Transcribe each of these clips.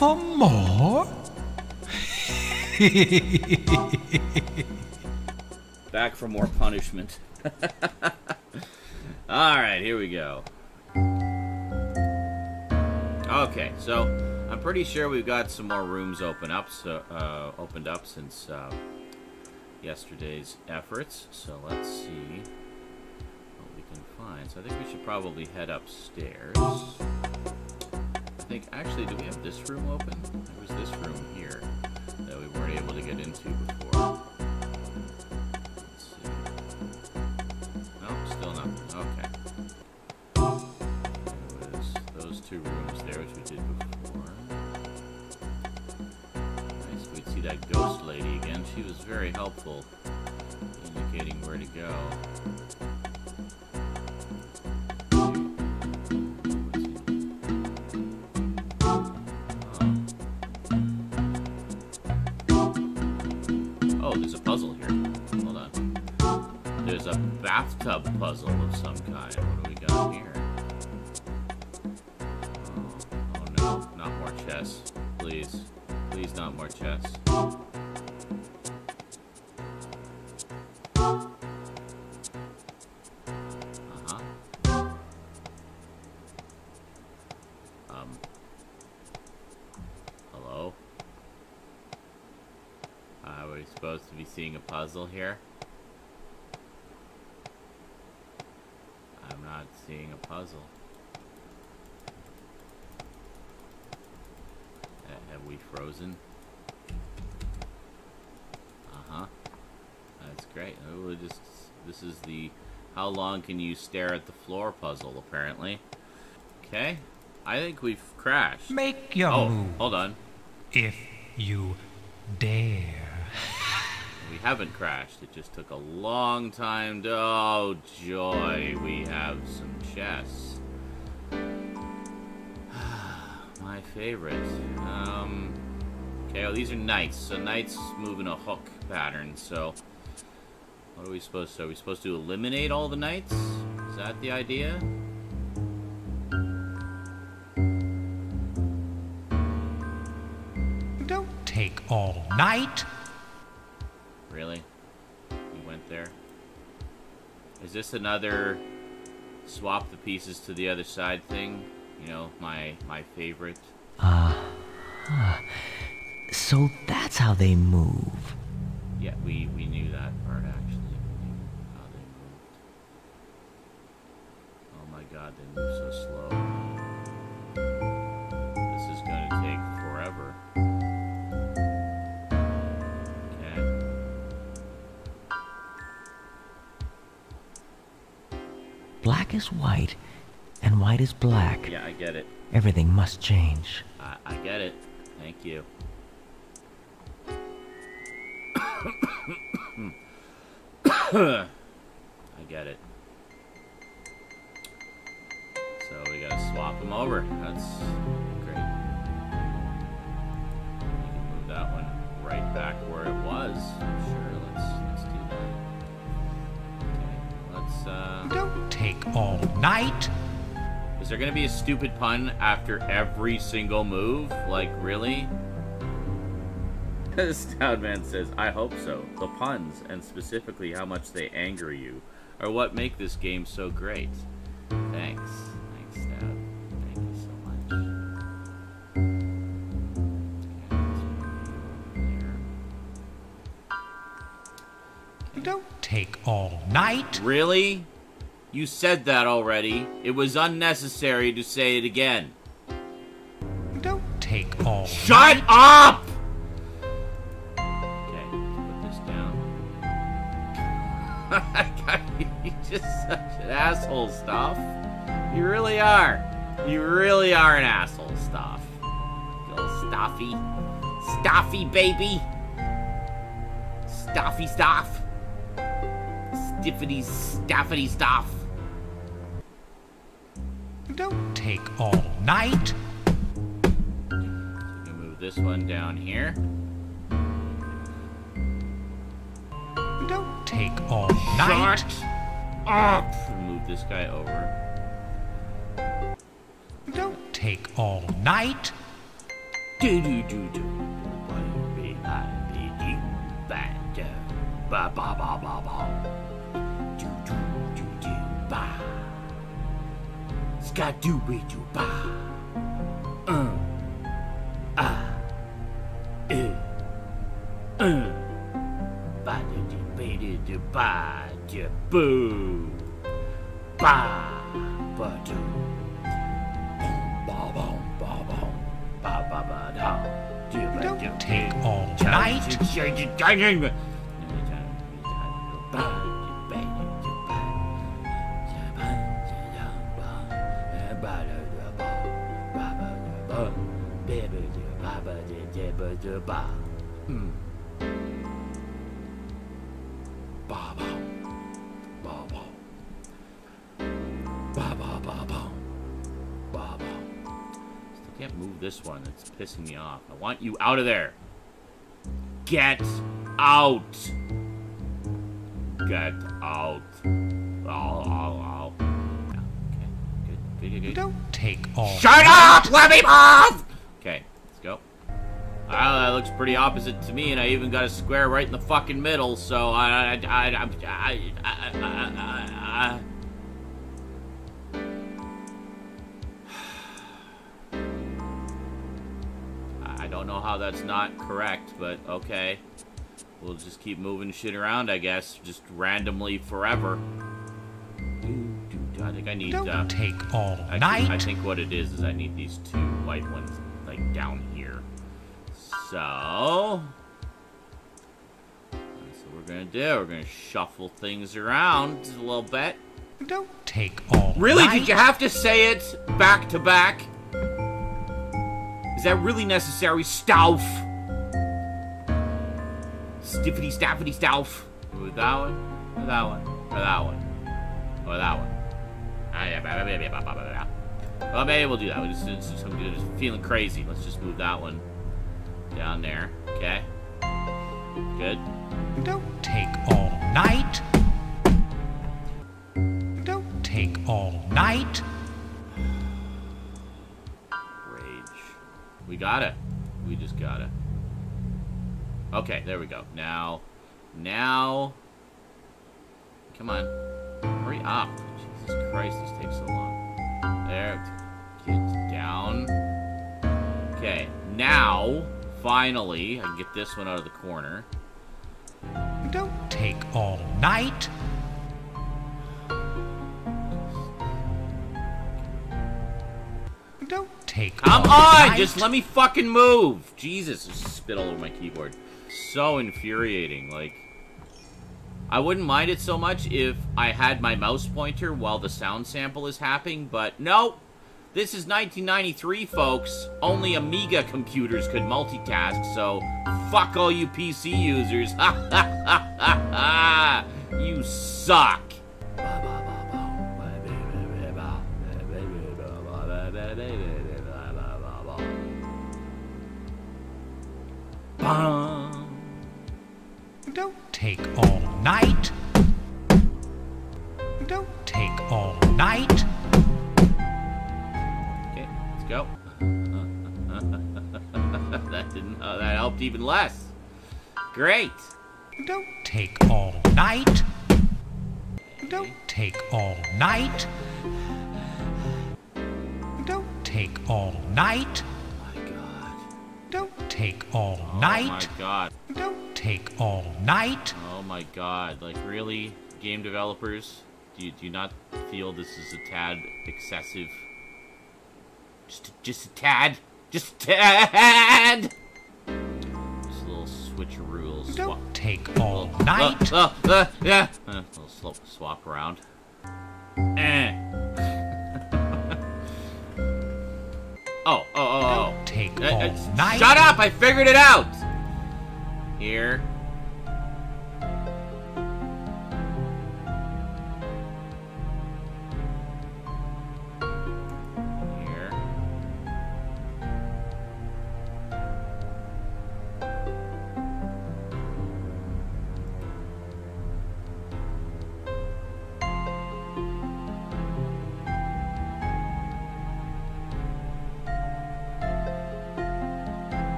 for more? Back for more punishment. Alright, here we go. Okay, so I'm pretty sure we've got some more rooms opened up since yesterday's efforts. So let's see what we can find. So I think we should probably head upstairs. I think, actually, do we have this room open? There was this room here that we weren't able to get into before. Two rooms there, which we did before. Nice, we'd see that ghost lady again. She was very helpful, indicating where to go. Oh, there's a puzzle here. Hold on. There's a bathtub puzzle of some kind. What do we got here? Please. Please, not more chess. Hello? Are we supposed to be seeing a puzzle here? I'm not seeing a puzzle. We frozen. That's great. We'll just, this is the how long can you stare at the floor puzzle, apparently. Okay. I think we've crashed. Make your move. Hold on. If you dare. We haven't crashed. It just took a long time to... Oh, joy. We have some chess. My favorite. Okay, well, these are knights. So knights move in a hook pattern. So what are we supposed to? Are we supposed to eliminate all the knights? Is that the idea? Don't take all night. Really? We went there. Is this another swap the pieces to the other side thing? You know, my favorite. So that's how they move. Yeah, we knew that part, actually. We knew how they moved. Oh my god, they move so slow. This is going to take forever. Okay. Black is white. And white is black. Yeah, I get it. Everything must change. I get it. Thank you. I get it. So we gotta swap them over. That's great. We can move that one right back where it was. Sure, let's do that. Okay, let's Don't take all night. Is there gonna be a stupid pun after every single move? Like, really? Stoutman says, I hope so. The puns, and specifically how much they anger you, are what make this game so great. Thanks. Thanks, Stout. Thank you so much. Okay. Don't take all night. Really? You said that already. It was unnecessary to say it again. Don't take all. Shut up! Okay, put this down. You're just such an asshole, Stauf. You really are. You really are an asshole, Stauf. You little Staufy. Staufy, baby. Staufy Stauf. Stiffity Staffity Stauf. Don't take all night. So we can move this one down here. Don't take all night. Shut up. Move this guy over. Don't take all night. Do-do-do-do. One big happy deep batter. Ba-ba-ba-ba-ba. Do-do-do-do-ba. Ska-do-be-do-ba. Ba-da-da-ba-da-da-ba-da-boo. Ba-ba-do. You don't take all night. Can't move this one. It's pissing me off. I want you out of there. Get out. Get out. Ow, ow, ow. Yeah, okay. Good. You don't take all. Shut up! Let me move! Okay, let's go. That looks pretty opposite to me, and I even got a square right in the fucking middle. So I don't know how that's not correct, but okay. We'll just keep moving shit around, I guess. Just randomly forever. I think I need... Don't take all night. I think what it is I need these two white ones, like, down here. So... that's what we're gonna do. We're gonna shuffle things around a little bit. Don't take all really? Night. Did you have to say it back to back? Is that really necessary? Stauf! Stiffity staffity Stauf. Or that one? Or that one? Or that one? Or that one? Well, maybe we'll do that. I'm just feeling crazy. Let's just move that one down there. Okay? Good. Don't take all night. Don't take all night. We got it. We just got it. Okay, there we go. Now. Come on. Hurry up. Jesus Christ, this takes so long. There. Get down. Okay, now, finally, I can get this one out of the corner. Don't take all night. Come on! Just let me fucking move! Jesus, I just spit all over my keyboard. So infuriating, like... I wouldn't mind it so much if I had my mouse pointer while the sound sample is happening, but nope! This is 1993, folks. Only Amiga computers could multitask, so fuck all you PC users. Ha ha ha ha ha! You suck! Don't take all night. Don't take all night. Okay, let's go. That helped even less. Great. Don't take all night. Don't take all night. Don't take all night. Don't take all night. Oh my god. Don't take all night. Oh my god. Like, really, game developers? Do you not feel this is a tad excessive? Just a tad. Just a tad. Just a little switcheroo. Don't take all night. Yeah. A little slow swap around. Oh. Don't take all night. Shut up! I figured it out! Here. Here.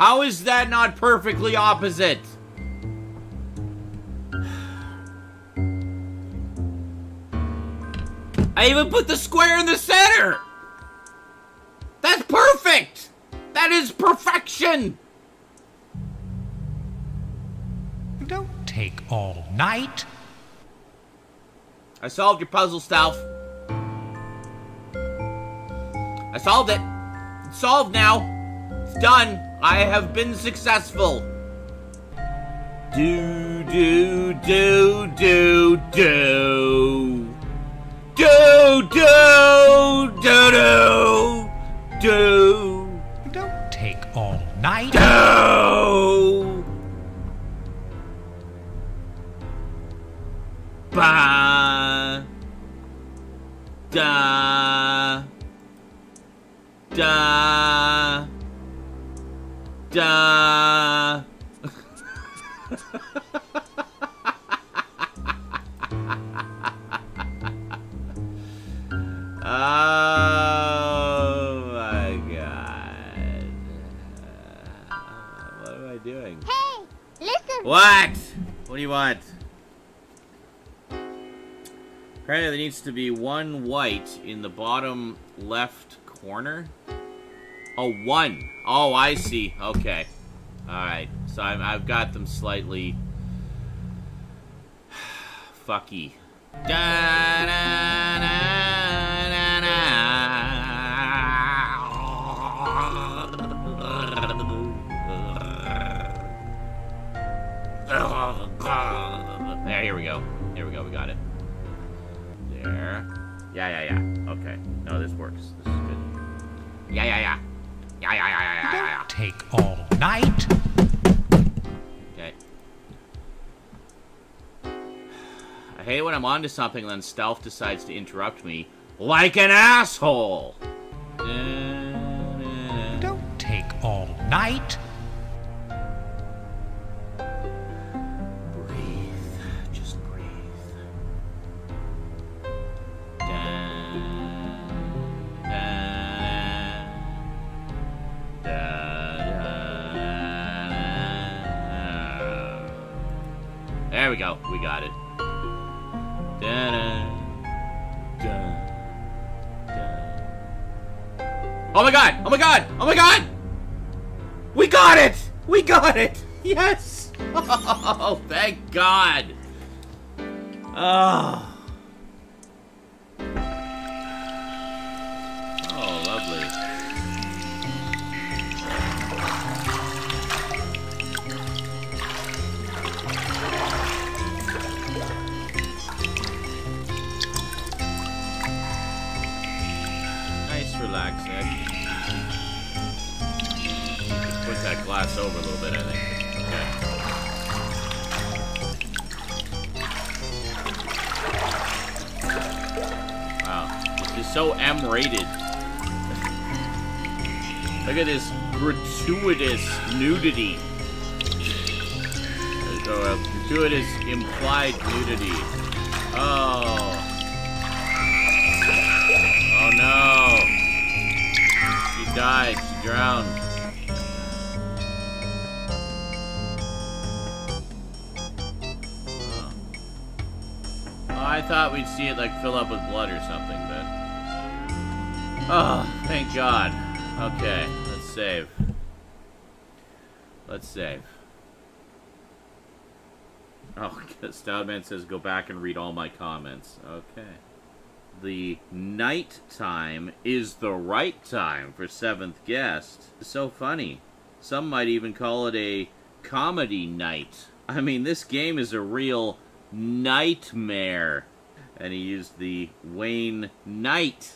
How is that not perfectly opposite? I even put the square in the center! That's perfect! That is perfection! Don't take all night. I solved your puzzle, Stauf. I solved it. It's solved now. It's done. I have been successful. Do, do, do, do, do. Do, do, do, do, do. Don't take all night. Do. Ba. Da. Da. Da. Oh my god. What am I doing? Hey, listen. What? What do you want? Apparently there needs to be one white in the bottom left corner. Oh, one. Oh, I see. Okay. Alright. So I've got them slightly fucky. There, here we go. Here we go. We got it. There. Yeah, yeah, yeah. Okay. No, this works. This is good. Yeah, yeah, yeah. Yeah, yeah, yeah, yeah, yeah, yeah. Take all night. Okay. I hate when I'm onto something and then Stauf decides to interrupt me like an asshole. Don't take all night. There we go. We got it. Oh my god! Oh my god! Oh my god! We got it! We got it! Yes! Oh, thank god! Oh. Oh, lovely. Relax, Ed. Put that glass over a little bit, I think. Okay. Wow. This is so M-rated. Look at this gratuitous nudity. Or gratuitous implied nudity. Oh. Oh no. She died. She drowned. Huh. Well, I thought we'd see it like fill up with blood or something, but oh, thank God. Okay, let's save. Let's save. Oh, Stoutman says go back and read all my comments. Okay. The night time is the right time for Seventh Guest. It's so funny. Some might even call it a comedy night. I mean, this game is a real nightmare. And he used the Wayne Knight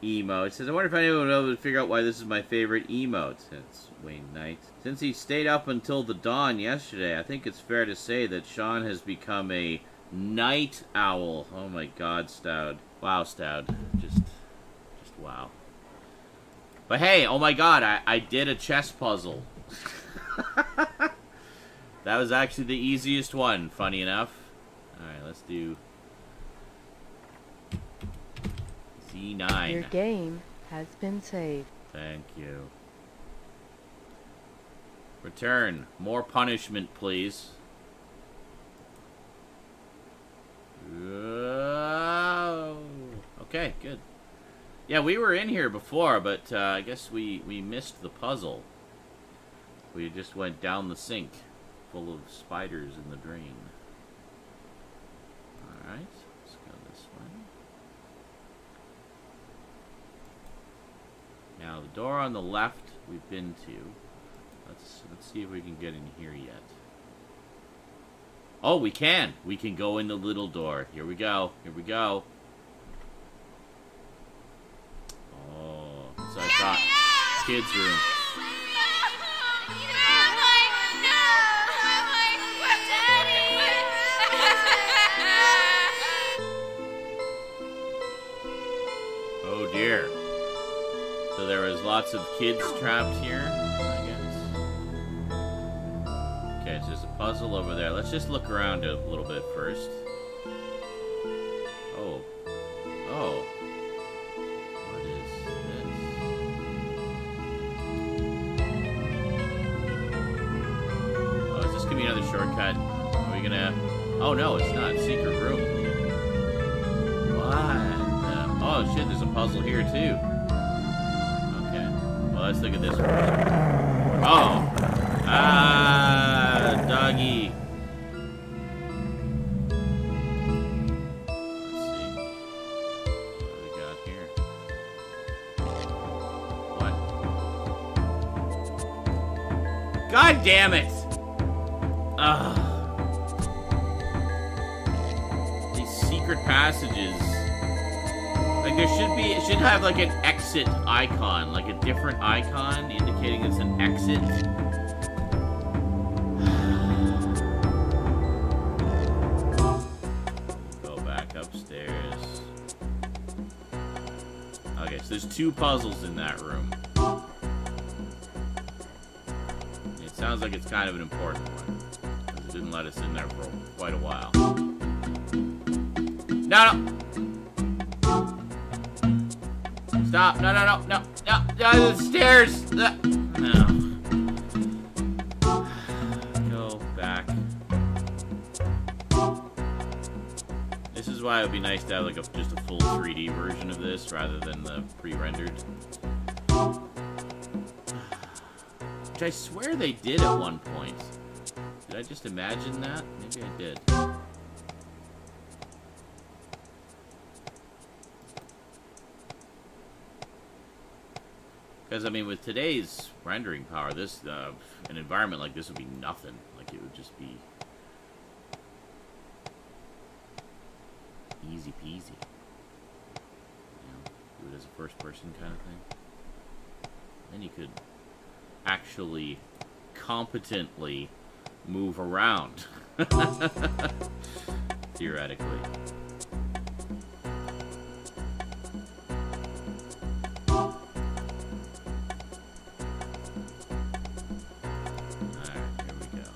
emote. He says, I wonder if anyone would be able to figure out why this is my favorite emote. It's Wayne Knight. Since he stayed up until the dawn yesterday, I think it's fair to say that Sean has become a night owl. Oh my god, Stout. Wow, Stout. Just wow. But hey, oh my god, I did a chess puzzle. That was actually the easiest one, funny enough. Alright, let's do... Z9. Your game has been saved. Thank you. Return. More punishment, please. Oh. Okay, good. Yeah, we were in here before, but I guess we missed the puzzle. We just went down the sink full of spiders in the drain. Alright, let's go this way. Now, the door on the left we've been to. Let's see if we can get in here yet. Oh, we can! We can go in the little door. Here we go. Here we go. Oh, that's what I thought. Kids' room. Oh dear. So there was lots of kids trapped here, I guess. Okay, so there's a puzzle over there. Let's just look around a little bit first. Oh. Oh. Another shortcut. Are we gonna... Oh no, it's not. Secret room. What? Oh shit, there's a puzzle here too. Okay. Well, let's look at this one. Oh! Ah! Doggy! Let's see. What do we got here? What? God damn it! These secret passages. Like, there should be, it should have like an exit icon, like a different icon indicating it's an exit. Go back upstairs. Okay, so there's two puzzles in that room. It sounds like it's kind of an important one. Didn't let us in there for quite a while. No! Stop! No! The stairs! No. Go back. This is why it would be nice to have like just a full 3D version of this rather than the pre-rendered. Which I swear they did at one point. Did I just imagine that? Maybe I did. Because, I mean, with today's rendering power, this, an environment like this would be nothing. Like, it would just be... easy peasy. You know, do it as a first-person kind of thing. Then you could actually competently move around. Theoretically. Alright, here we go.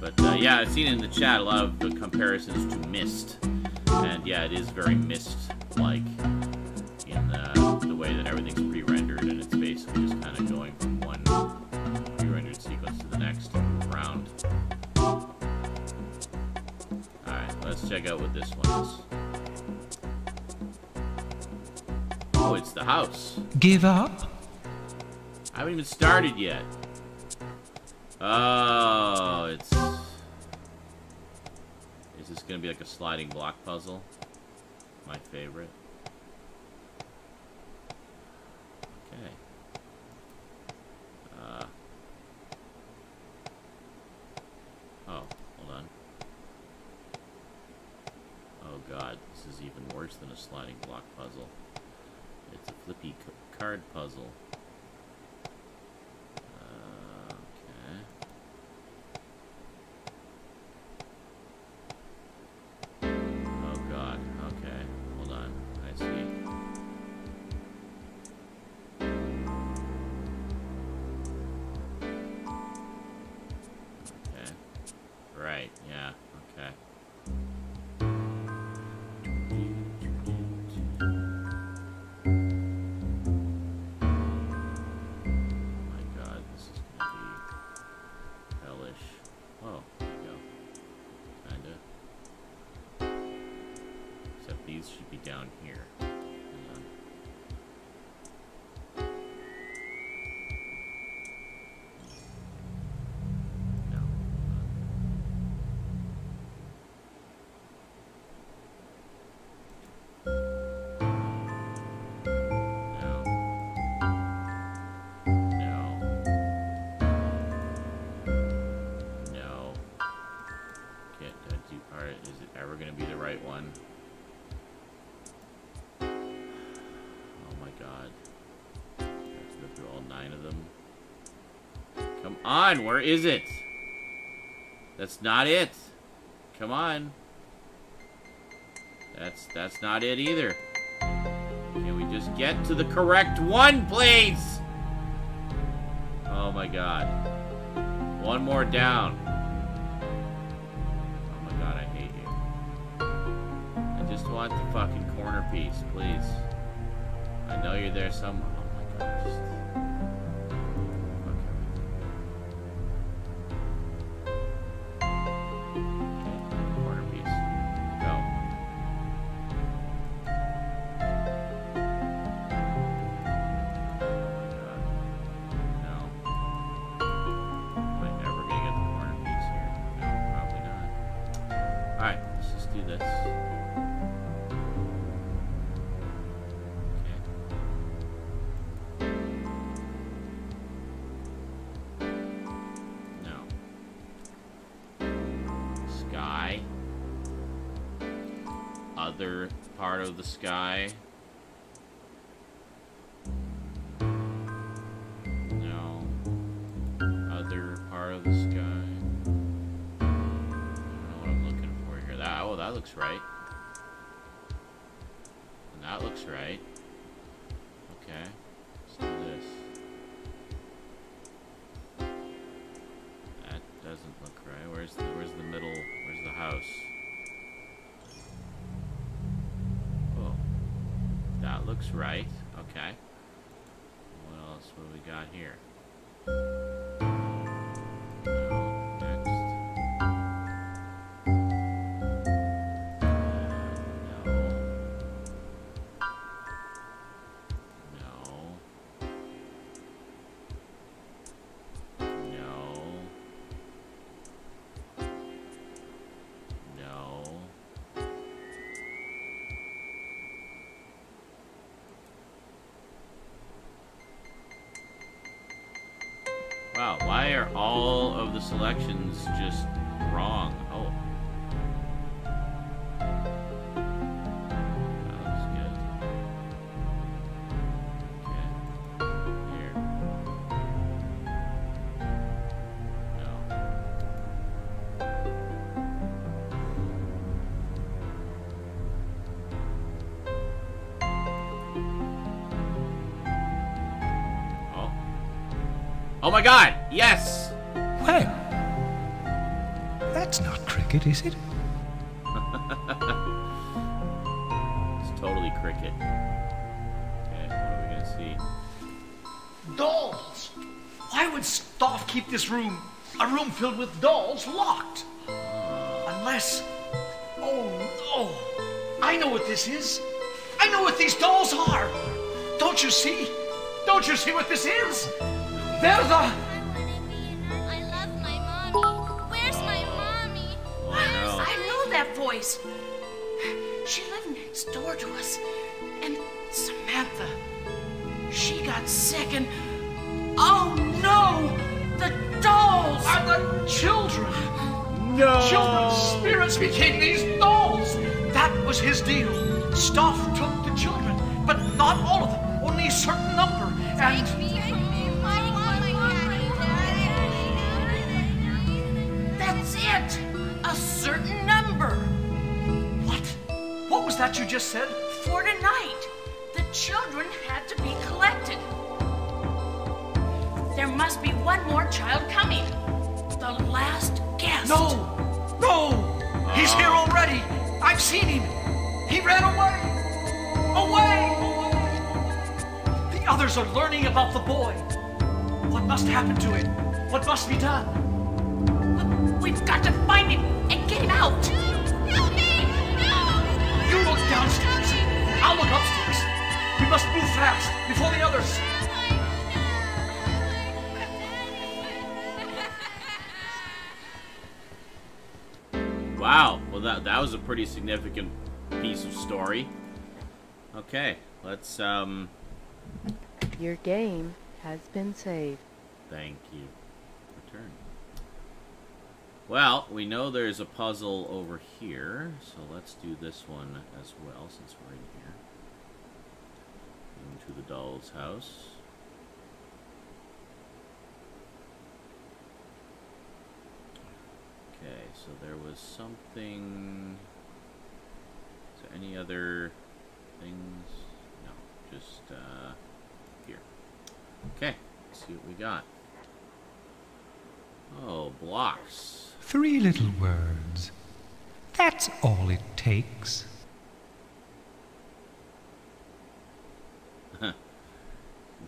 But yeah, I've seen in the chat a lot of the comparisons to Myst. And yeah, it is very Myst-like in the way that everything's pre-rendered, and it's basically just kind of going from one pre-rendered sequence to the next. Alright, let's check out what this one is. Oh, it's the house. Give up? I haven't even started yet. Oh, it's... Is this gonna be like a sliding block puzzle? My favorite. Okay. Oh, hold on. Oh god, this is even worse than a sliding block puzzle. It's a flippy card puzzle. Okay. Oh god, okay. Hold on, I see. Okay. Right, yeah, okay. hellish. Oh, there we go. Kinda. Except these should be down here. Hang on. No. On, where is it? That's not it. Come on. That's not it either. Can we just get to the correct one, please? Oh my god. One more down. Oh my god, I hate you. I just want the fucking corner piece, please. I know you're there somewhere. Oh my god. Other part of the sky. No. Other part of the sky. I don't know what I'm looking for here. That, oh, that looks right. And that looks right. Okay. Let's do this. That doesn't look right. Where's the middle? Where's the house? Looks right. Okay. What else? What do we got here? No. Next. No. Wow, why are all of the selections just wrong? Oh. That looks good. Okay. Here. No. Oh. Oh my god! Yes! Well, that's not cricket, is it? It's totally cricket. Okay, what are we gonna see? Dolls! Why would Stauf keep this room, a room filled with dolls, locked? Unless... Oh, no! I know what this is! I know what these dolls are! Don't you see? Don't you see what this is? They're the... She lived next door to us, and Samantha, she got sick, and oh no, the dolls are the children. No, children's spirits became these dolls. That was his deal. Stauf took the children, but not all of them, only a certain number. And that's it, a certain number. What was that you just said? For tonight, the children had to be collected. There must be one more child coming. The last guest. No! No! He's here already. I've seen him. He ran away. Away! The others are learning about the boy. What must happen to him? What must be done? We've got to find him and get him out. Help me! No! You look downstairs. I'll look upstairs. We must move fast before the others. Wow. Well, that was a pretty significant piece of story. Okay. Let's, Your game has been saved. Thank you. Return. Well, we know there's a puzzle over here, so let's do this one as well, since we're in here. Into the doll's house. Okay, so there was something... Is there any other things? No, just, here. Okay, let's see what we got. Oh, blocks. 3 little words. That's all it takes.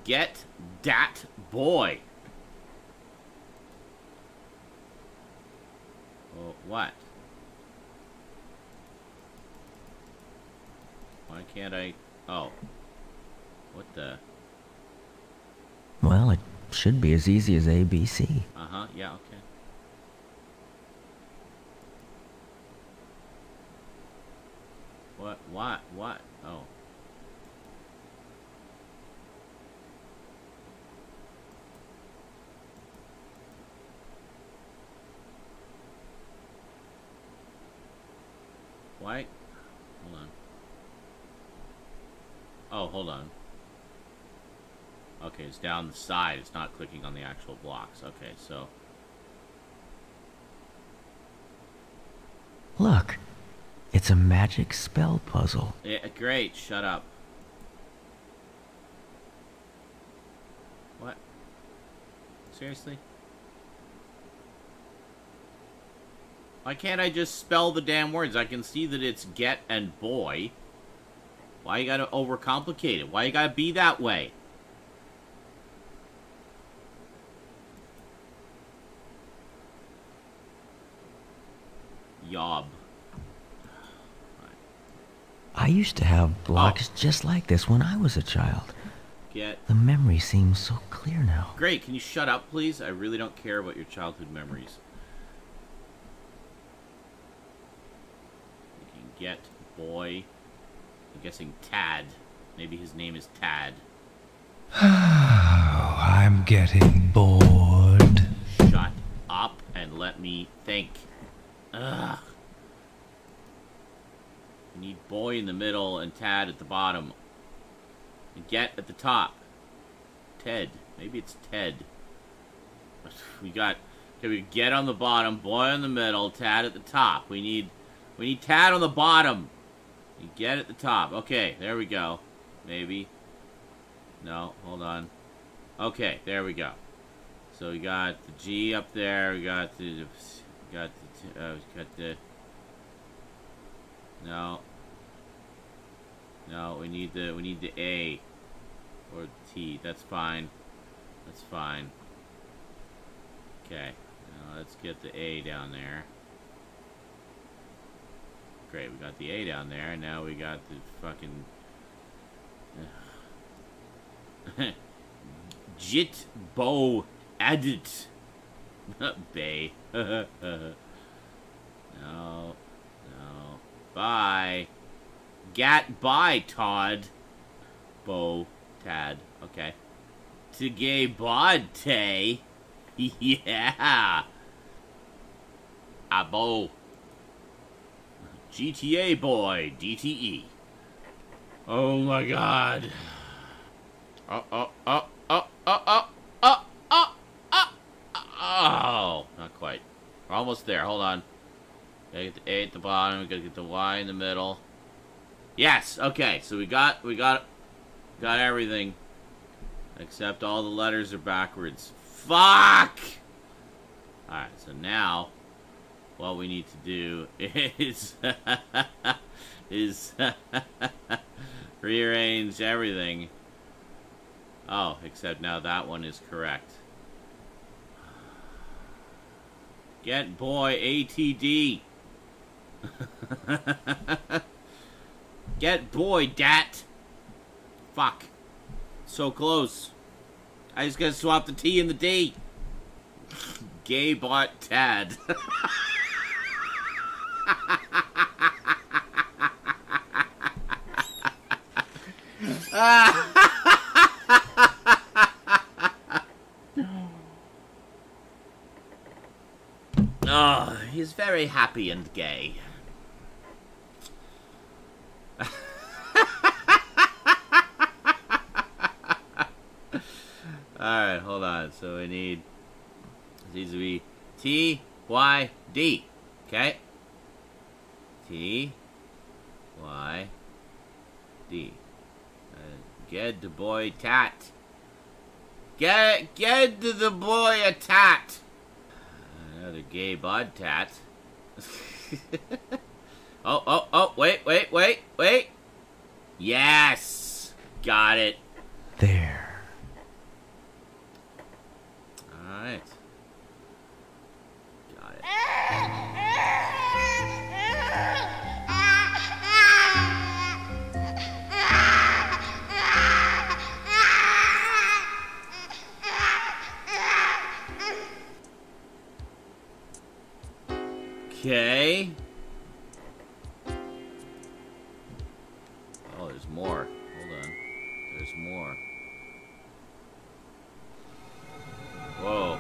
Get dat boy. Oh, what? Why can't I... Oh. What the... Well, it should be as easy as ABC. Uh-huh, yeah, okay. What? Oh. Why? Hold on. Oh, hold on. Okay, it's down the side. It's not clicking on the actual blocks. Okay, so... Look. It's a magic spell puzzle. Yeah, great. Shut up. What? Seriously? Why can't I just spell the damn words? I can see that it's get and boy. Why you gotta overcomplicate it? Why you gotta be that way? Yob. I used to have blocks just like this when I was a child. Get. The memory seems so clear now. Great, can you shut up, please? I really don't care about your childhood memories. You can get boy. I'm guessing Tad. Maybe his name is Tad. Oh, I'm getting bored. Shut up and let me think. Ugh. You need boy in the middle and Tad at the bottom. And get at the top. Ted. Maybe it's Ted. We got... Okay, we get on the bottom, boy on the middle, Tad at the top. We need Tad on the bottom. You get at the top. Okay, there we go. Maybe. No, hold on. Okay, there we go. So we got the G up there. We got the... No. No, we need the A. Or T. That's fine. That's fine. Okay. Now let's get the A down there. Great, we got the A down there, and now we got the fucking... Jit Bo Adit. Bay. No. No. Bye. Gat bye, Todd. Bo. Tad. Okay. To gay bod tay. Yeah. A bo. GTA boy. DTE. Oh my god. Oh, not quite. We're almost there. Hold on. Gotta get the A at the bottom. We gotta get the Y in the middle. Yes. Okay. So we got everything, except all the letters are backwards. Fuck. All right. So now, what we need to do is rearrange everything. Oh, except now that one is correct. Get boy ATD. Get boy dat. Fuck. So close. I just gotta swap the T and the D. Gay bot Tad. Oh, he's very happy and gay. Alright, hold on. So we need... these will be T, Y, D. Okay? T, Y, D. Get the boy tat. Get the boy a tat. Another gay bod tat. oh, wait. Yes! Got it. There. Alright. Got it. Okay. Oh, there's more. Hold on. There's more. Whoa.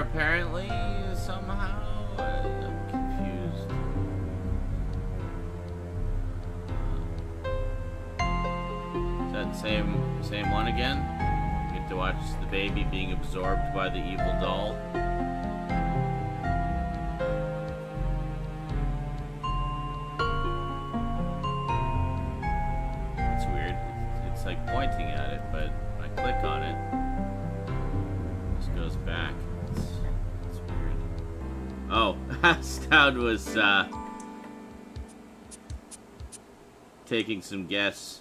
Apparently, somehow, I'm confused. Is that the same one again? You get to watch the baby being absorbed by the evil doll. That's weird. It's like pointing at it, but I click on it. This goes back. Oh, Staud was taking some guesses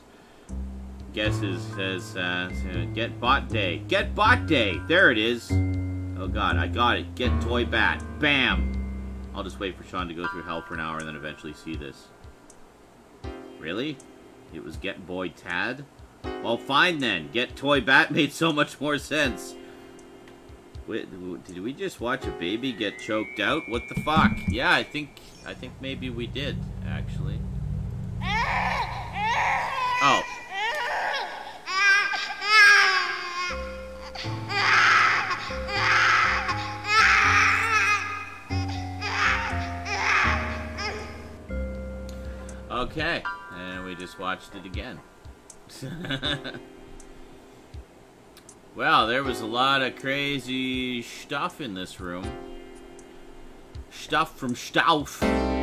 as get bot day. Get bot day! There it is. Oh god, I got it. Get toy bat. Bam! I'll just wait for Sean to go through hell for an hour and then eventually see this. Really? It was get boy Tad? Well fine then. Get toy bat made so much more sense. Wait, did we just watch a baby get choked out? What the fuck? Yeah, I think maybe we did, actually. Oh. Okay, and we just watched it again. Well, there was a lot of crazy stuff in this room. Stuff from Stauf.